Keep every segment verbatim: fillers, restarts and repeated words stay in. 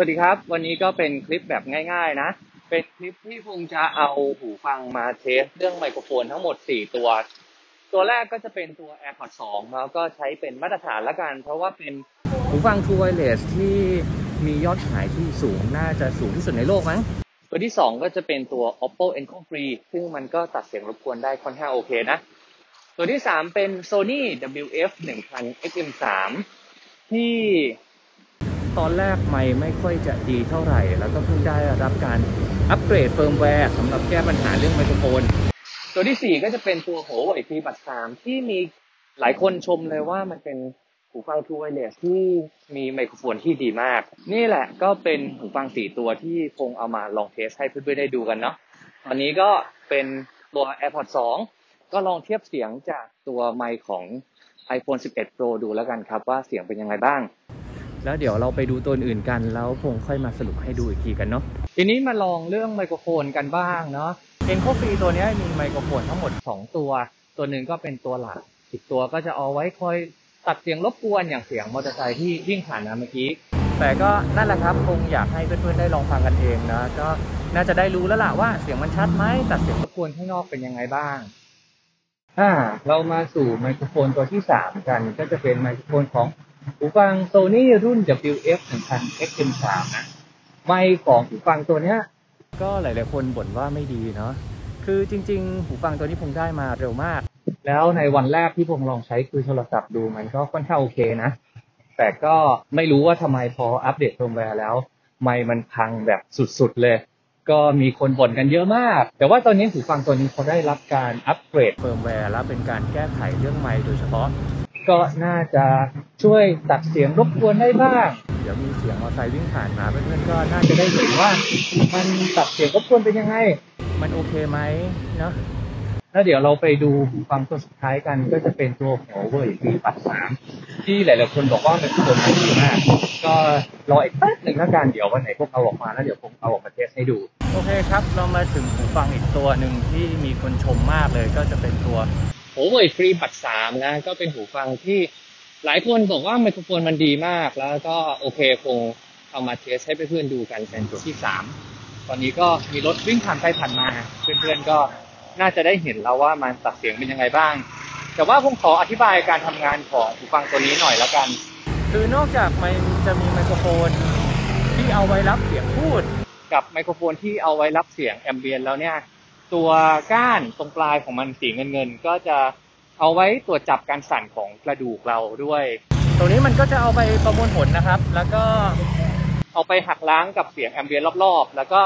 สวัสดีครับวันนี้ก็เป็นคลิปแบบง่ายๆนะเป็นคลิปที่ผมจะเอาหูฟังมาเทสเรื่องไมโครโฟนทั้งหมดสี่ตัวตัวแรกก็จะเป็นตัว AirPods สองแล้วก็ใช้เป็นมาตรฐานละกันเพราะว่าเป็นหูฟัง True Wireless ที่มียอดขายที่สูงน่าจะสูงที่สุดในโลกมั้งตัวที่สองก็จะเป็นตัว Oppo Enco Free ซึ่งมันก็ตัดเสียงรบกวนได้ค่อนข้างโอเคนะตัวที่สามเป็น Sony ดับเบิลยู เอฟ หนึ่งพัน เอ็กซ์ เอ็ม สาม ที่ตอนแรกไมค์ไม่ค่อยจะดีเท่าไหร่แล้วก็เพิ่งได้รับการอัปเกรดเฟิร์มแวร์สำหรับแก้ปัญหาเรื่องไมโครโฟนตัวที่สี่ก็จะเป็นตัว Rode Video เอ็น ที จี ที่มีหลายคนชมเลยว่ามันเป็นหูฟัง True Wireless ที่มีไมโครโฟนที่ดีมากนี่แหละก็เป็นหูฟังสี่ตัวที่คงเอามาลองเทสให้เพื่อนๆได้ดูกันเนาะตอนนี้ก็เป็นตัว AirPods สองก็ลองเทียบเสียงจากตัวไมค์ของ iPhone สิบเอ็ด Pro ดูแล้วกันครับว่าเสียงเป็นยังไงบ้างแล้วเดี๋ยวเราไปดูตัวอื่นกันแล้วผมค่อยมาสรุปให้ดูอีกทีกันเนาะทีนี้มาลองเรื่องไมโครโฟนกันบ้างเนาะ Enco Free ตัวนี้มีไมโครโฟนทั้งหมดสองตัวตัวหนึ่งก็เป็นตัวหลักอีกตัวก็จะเอาไว้คอยตัดเสียงรบกวนอย่างเสียงมอเตอร์ไซค์ที่วิ่งผ่านมาเมื่อกี้แต่ก็นั่นแหละครับคงอยากให้เพื่อนๆได้ลองฟังกันเองนะก็น่าจะได้รู้แล้วล่ะว่าเสียงมันชัดไหมตัดเสียงรบกวนข้างนอกเป็นยังไงบ้างอ่าเรามาสู่ไมโครโฟนตัวที่สามกันก็จะเป็นไมโครโฟนของหูฟัง Sony รุ่น ดับเบิลยู เอฟ หนึ่งพัน เอ็กซ์ เอ็ม สาม นะไมค์ของหูฟังตัวเนี้ยก็หลายๆคนบ่นว่าไม่ดีเนาะคือจริงๆหูฟังตัวนี้ผมได้มาเร็วมากแล้วในวันแรกที่ผมลองใช้คือโทรศัพท์ดูมันก็ค่อนข้างโอเคนะแต่ก็ไม่รู้ว่าทำไมพออัปเดตเฟิร์มแวร์แล้วไมค์มันพังแบบสุดๆเลยก็มีคนบ่นกันเยอะมากแต่ว่าตอนนี้หูฟังตัวนี้เขาได้รับการอัปเกรดเฟิร์มแวร์แล้วเป็นการแก้ไขเรื่องไมค์โดยเฉพาะก็น่าจะช่วยตัดเสียงรบกวนได้บ้างเดี๋ยวมีเสียงมอเตอร์ไซค์วิ่งผ่านมาเพื่อนๆก็น่าจะได้เห็นว่ามันตัดเสียงรบกวนเป็นยังไงมันโอเคไหมเนาะแล้วเดี๋ยวเราไปดูหูฟังตัวสุดท้ายกันก็จะเป็นตัว Rode Video สามที่หลายๆคนบอกว่ามันควรดีมากก็รออีกแป๊บหนึ่งแล้วกันเดี๋ยววันไหนพวกเอาออกมาแล้วเดี๋ยวผมเอาออกมาเทสให้ดูโอเคครับเรามาถึงหูฟังอีกตัวหนึ่งที่มีคนชมมากเลยก็จะเป็นตัวOppo Enco Free สามนะก็เป็นหูฟังที่หลายคนบอกว่าไมโครโฟนมันดีมากแล้วก็โอเคคงเอามาเทสให้เพื่อนๆดูกันเป็นตัวที่สามตอนนี้ก็มีรถวิ่งผ่านไปผ่านมาเพื่อนๆก็น่าจะได้เห็นแล้วว่ามันตัดเสียงเป็นยังไงบ้างแต่ว่าผมขออธิบายการทำงานของหูฟังตัวนี้หน่อยแล้วกันคือนอกจากมันจะมีไมโครโฟนที่เอาไว้รับเสียงพูดกับไมโครโฟนที่เอาไว้รับเสียงแอมเบียนแล้วเนี่ยตัวก้านตรงปลายของมันสีเงินเงินก็จะเอาไว้ตรวจจับการสั่นของกระดูกเราด้วยตรงนี้มันก็จะเอาไปประมวลผลนะครับแล้วก็เอาไปหักล้างกับเสียงแอมเบียนรอบๆแล้วก็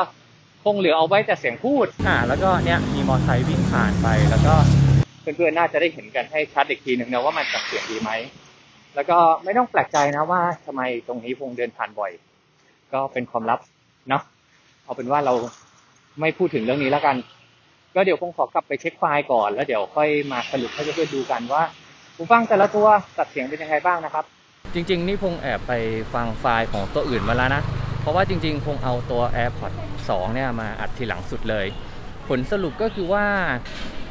คงเหลือเอาไว้แต่เสียงพูดอ่าแล้วก็เนี่ยมีมอเตอร์ไซค์วิ่งผ่านไปแล้วก็เพื่อนๆน่าจะได้เห็นกันให้ชัดอีกทีหนึ่งนะว่ามันจับเสียงดีไหมแล้วก็ไม่ต้องแปลกใจนะว่าทำไมตรงนี้พงเดินผ่านบ่อยก็เป็นความลับเนาะเอาเป็นว่าเราไม่พูดถึงเรื่องนี้แล้วกันก็เดี๋ยวคงขอกลับไปเช็คไฟล์ก่อนแล้วเดี๋ยวค่อยมาสรุปให้เพื่อนๆดูกันว่าหูฟังแต่ละตัวตัดเสียงเป็นยังไงบ้างนะครับจริงๆนี่พงแอบไปฟังไฟล์ของตัวอื่นมาแล้วนะเพราะว่าจริงๆพงเอาตัว AirPods สองเนี่ยมาอัดทีหลังสุดเลยผลสรุปก็คือว่า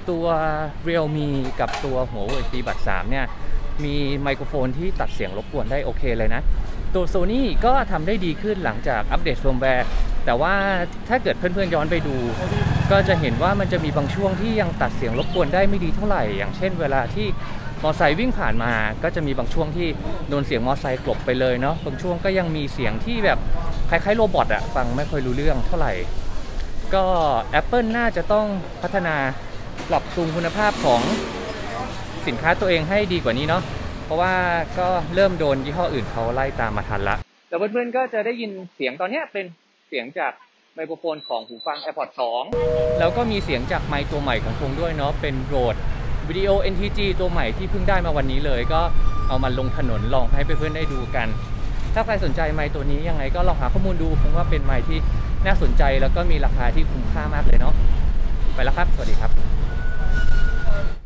ตัว Realme กับตัว Huawei Video สามเนี่ยมีไมโครโฟนที่ตัดเสียงรบกวนได้โอเคเลยนะตัว Sony ก็ทำได้ดีขึ้นหลังจากอัปเดตเฟิร์มแวร์แต่ว่าถ้าเกิดเพื่อนๆย้อนไปดูก็จะเห็นว่ามันจะมีบางช่วงที่ยังตัดเสียงรบกวนได้ไม่ดีเท่าไหร่อย่างเช่นเวลาที่มอไซค์วิ่งผ่านมาก็จะมีบางช่วงที่โดนเสียงมอไซค์กลบไปเลยเนาะบางช่วงก็ยังมีเสียงที่แบบคล้ายๆโรบอทอะฟังไม่ค่อยรู้เรื่องเท่าไหร่ก็ Apple น่าจะต้องพัฒนาปรับปรุงคุณภาพของสินค้าตัวเองให้ดีกว่านี้เนาะเพราะว่าก็เริ่มโดนยี่ห้ออื่นเขาไล่ตามมาทันละแต่เพื่อนๆก็จะได้ยินเสียงตอนนี้เป็นเสียงจากไมโครโฟนของหูฟัง AirPods สองแล้วก็มีเสียงจากไมค์ตัวใหม่ของพงด้วยเนาะเป็น Rode Video เอ็น ที จี ตัวใหม่ที่เพิ่งได้มาวันนี้เลยก็เอามาลงถนนลองให้เพื่อนๆได้ดูกันถ้าใครสนใจไมค์ตัวนี้ยังไงก็ลองหาข้อมูลดูผมว่าเป็นไมค์ที่น่าสนใจแล้วก็มีราคาที่คุ้มค่ามากเลยเนาะไปแล้วครับสวัสดีครับ